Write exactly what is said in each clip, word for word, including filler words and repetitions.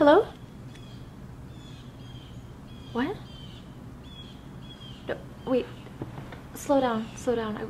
Hello? What? No, wait. Slow down, slow down. I...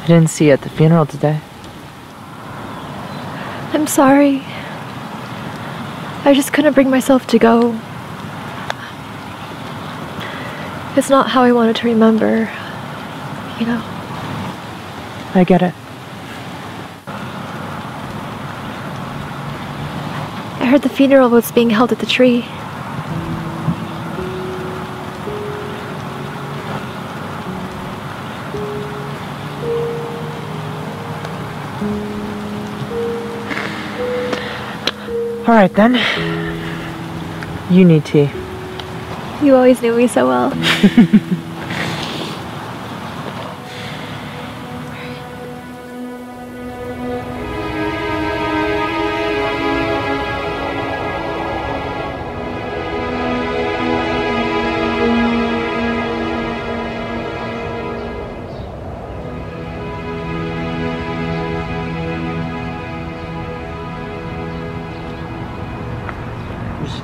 I didn't see you at the funeral today. I'm sorry. I just couldn't bring myself to go. It's not how I wanted to remember, you know. I get it. I heard the funeral was being held at the tree. All right, then. You need tea. You always knew me so well.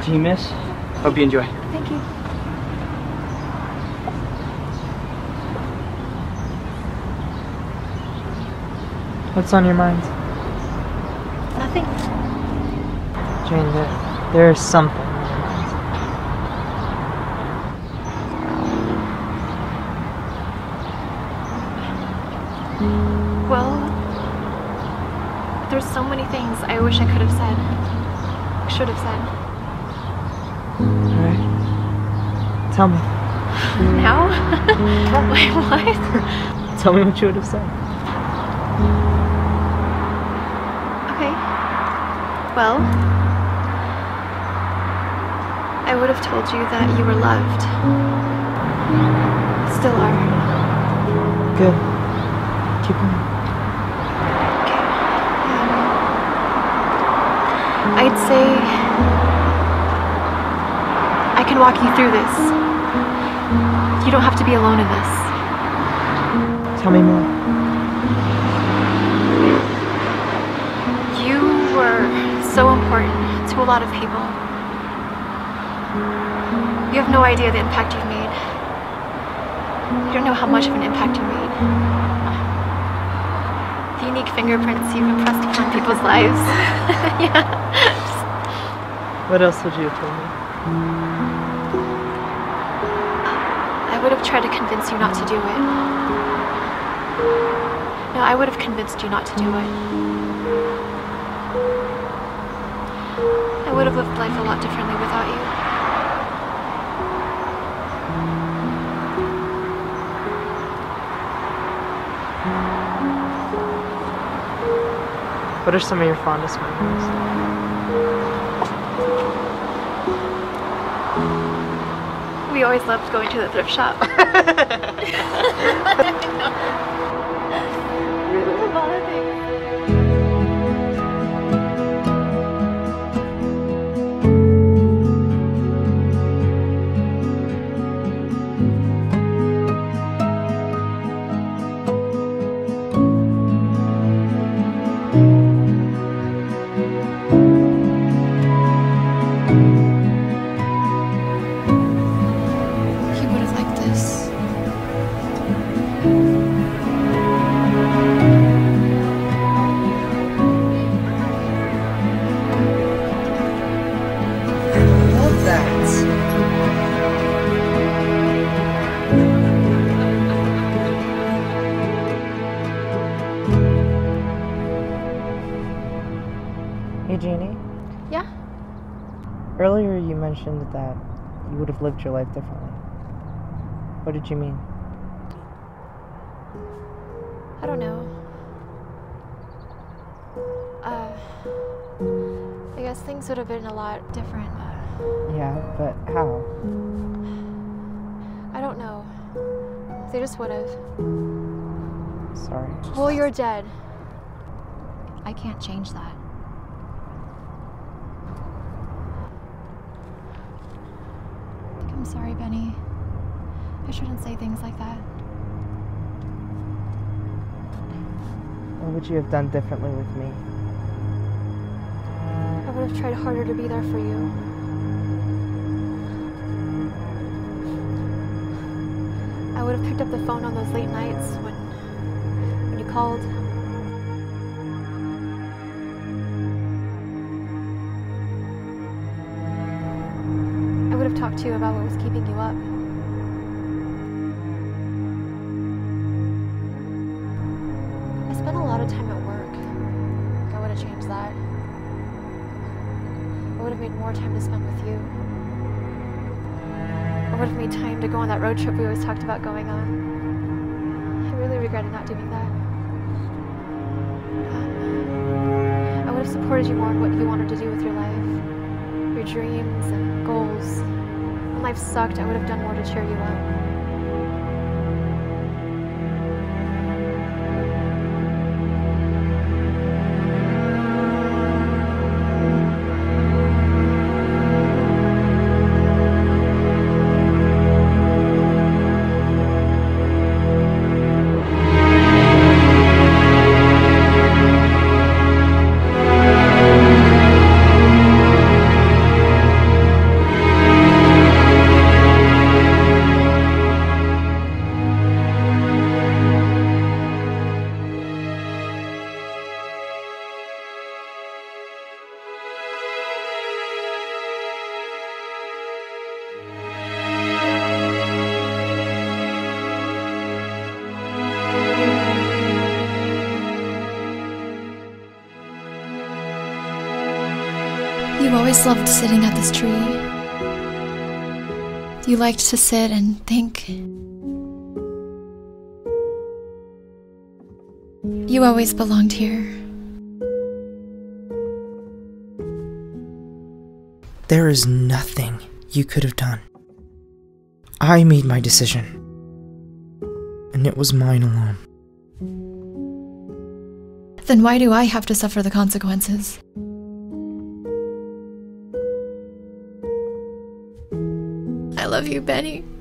Tea, miss. Hope you enjoy. Thank you. What's on your mind? Nothing. Jane, there, there is something on your mind. Well, there's so many things I wish I could have said, should have said. Alright. Tell me. Now? Wait, what? Tell me what you would have said. Okay. Well, I would have told you that you were loved. Still are. Good. Keep going. Okay. Um, I'd say I can walk you through this. You don't have to be alone in this. Tell me more. You were so important to a lot of people. You have no idea the impact you've made. You don't know how much of an impact you made. The unique fingerprints you've impressed upon people's lives. Yeah. What else would you have told me? I would have tried to convince you not to do it. No, I would have convinced you not to do it. I would have lived life a lot differently without you. What are some of your fondest memories? We always loved going to the thrift shop. Really? Of all the things. Hey, Jeannie? Yeah? Earlier you mentioned that you would have lived your life differently. What did you mean? I don't know. Uh, I guess things would have been a lot different. Yeah, but how? I don't know. They just would have. Sorry. Well, you're dead. I can't change that. I'm sorry, Benny. I shouldn't say things like that. What would you have done differently with me? I would have tried harder to be there for you. I would have picked up the phone on those late nights when, when you called. I would have talked to you about what was keeping you up. I spent a lot of time at work. I would have changed that. I would have made more time to spend with you. I would have made time to go on that road trip we always talked about going on. I really regretted not doing that. Um, I would have supported you more in what you wanted to do with your life, your dreams and goals. When life sucked, I would have done more to cheer you up. You always loved sitting at this tree. You liked to sit and think. You always belonged here. There is nothing you could have done. I made my decision, and it was mine alone. Then why do I have to suffer the consequences? I love you, Benny.